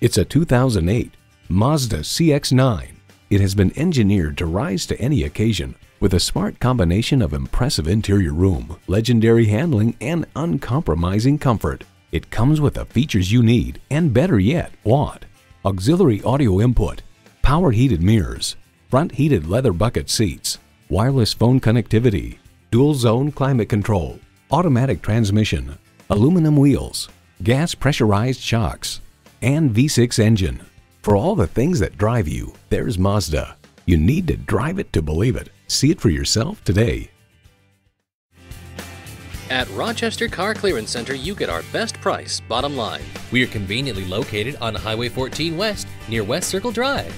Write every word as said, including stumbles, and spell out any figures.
It's a two thousand eight Mazda C X nine. It has been engineered to rise to any occasion with a smart combination of impressive interior room, legendary handling, and uncompromising comfort. It comes with the features you need and, better yet, want. Auxiliary audio input, power heated mirrors, front heated leather bucket seats, wireless phone connectivity, dual zone climate control, automatic transmission, aluminum wheels, gas pressurized shocks, and V six engine. For all the things that drive you, there's Mazda. You need to drive it to believe it. See it for yourself today. At Rochester Car Clearance Center, you get our best price, bottom line. We are conveniently located on Highway fourteen West, near West Circle Drive.